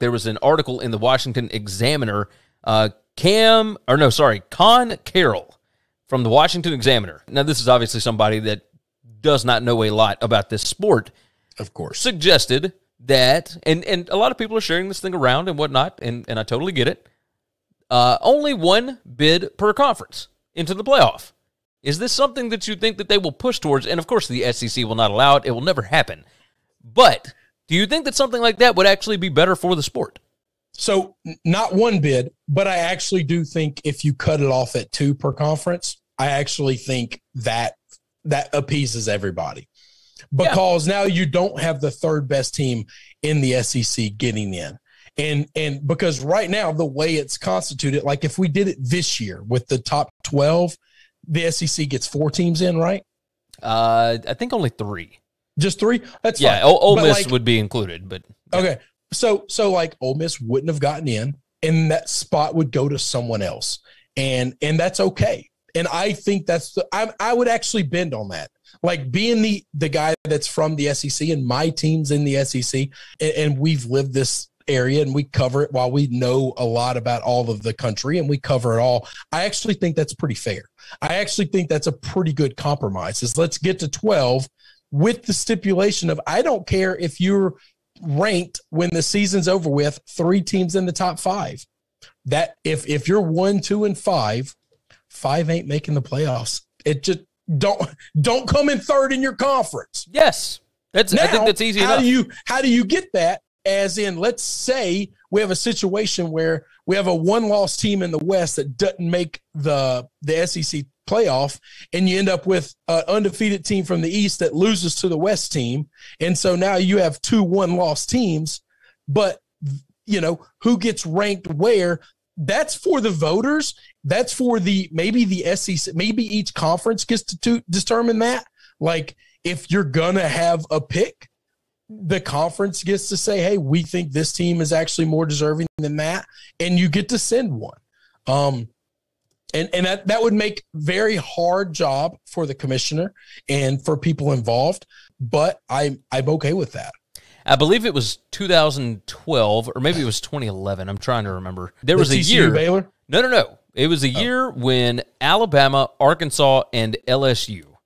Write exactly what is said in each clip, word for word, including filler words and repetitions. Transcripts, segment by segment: There was an article in the Washington Examiner, uh, Cam, or no, sorry, Conn Carroll from the Washington Examiner. Now, this is obviously somebody that does not know a lot about this sport. Of course. Suggested that, and, and a lot of people are sharing this thing around and whatnot, and, and I totally get it, uh, only one bid per conference into the playoff. Is this something that you think that they will push towards? And, of course, the S E C will not allow it. It will never happen. But do you think that something like that would actually be better for the sport? So not one bid, but I actually do think if you cut it off at two per conference, I actually think that that appeases everybody, because yeah. now you don't have the third best team in the S E C getting in. And, and because right now the way it's constituted, like if we did it this year with the top twelve, the S E C gets four teams in, right? Uh, I think only three. Just three? That's yeah, fine. Yeah, Ole Miss like, would be included, but yeah. Okay. So, so like Ole Miss wouldn't have gotten in, and that spot would go to someone else, and and that's okay. And I think that's the, I I would actually bend on that. Like being the the guy that's from the S E C and my team's in the S E C, and, and we've lived this area and we cover it while we know a lot about all of the country and we cover it all. I actually think that's pretty fair. I actually think that's a pretty good compromise. Is let's get to twelve with the stipulation of I don't care if you're ranked when the season's over with three teams in the top five. That if if you're one, two, and five, five ain't making the playoffs. It just don't don't come in third in your conference. Yes. That's now, I think that's easy enough. How do you how do you get that? As in, let's say we have a situation where we have a one-loss team in the West that doesn't make the the S E C playoff, and you end up with an undefeated team from the East that loses to the West team. And so now you have two one-loss teams, but, you know, who gets ranked where? That's for the voters. That's for the maybe the S E C. Maybe each conference gets to, to determine that. Like, if you're going to have a pick, the conference gets to say, hey, we think this team is actually more deserving than that, and you get to send one. Um, and and that, that would make very hard job for the commissioner and for people involved, but I, I'm okay with that. I believe it was two thousand twelve, or maybe it was twenty eleven. I'm trying to remember. There was the a T C U year. Baylor? No, no, no. It was a oh. year when Alabama, Arkansas, and L S U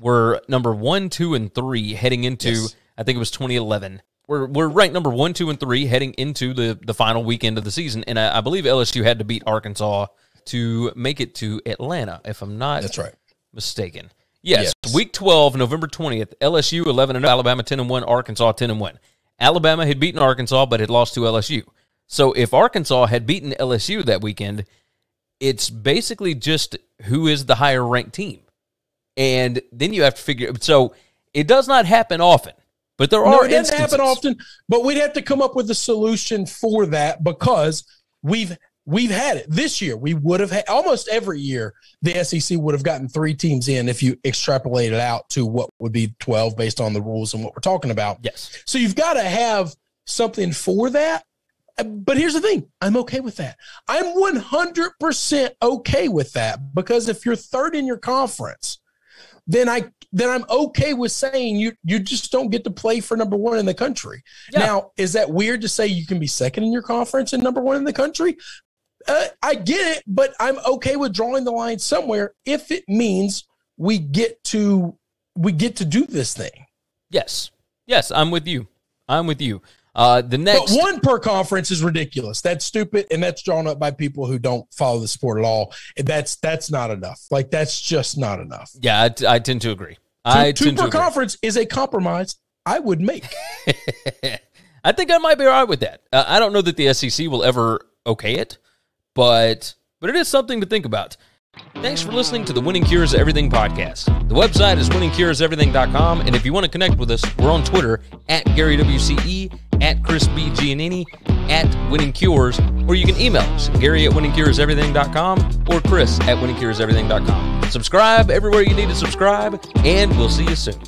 were number one, two, and three heading into yes. – I think it was twenty eleven. We're, we're ranked number one, two, and three heading into the, the final weekend of the season, and I, I believe L S U had to beat Arkansas to make it to Atlanta, if I'm not That's right. mistaken. Yes, yes, week twelve, November twentieth, L S U eleven and oh, Alabama ten and one, Arkansas ten and one. Alabama had beaten Arkansas but had lost to L S U. So if Arkansas had beaten L S U that weekend, it's basically just who is the higher-ranked team. And then you have to figure – so it does not happen often. But there are instances. No, it doesn't happen often, but we'd have to come up with a solution for that, because we've we've had it this year. We would have had almost every year the S E C would have gotten three teams in if you extrapolate it out to what would be twelve based on the rules and what we're talking about. Yes. So you've got to have something for that. But here's the thing. I'm okay with that. I'm one hundred percent okay with that, because if you're third in your conference, then I then I'm okay with saying you you just don't get to play for number one in the country. Yeah. Now, is that weird to say you can be second in your conference and number one in the country? Uh, I get it, but I'm okay with drawing the line somewhere if it means we get to we get to do this thing. Yes, yes, I'm with you. I'm with you. Uh, the next but one per conference is ridiculous. That's stupid, and that's drawn up by people who don't follow the sport at all. That's that's not enough. Like that's just not enough. Yeah, I, t I tend to agree. Two, I two per conference is a compromise I would make. I think I might be all right with that. Uh, I don't know that the S E C will ever okay it, but but it is something to think about. Thanks for listening to the Winning Cures Everything podcast. The website is winning cures everything dot com, and if you want to connect with us, we're on Twitter at Gary W C E, at Chris B Giannini, at Winning Cures, or you can email us, Gary at winning cures everything dot com or Chris at winning cures everything dot com. Subscribe everywhere you need to subscribe, and we'll see you soon.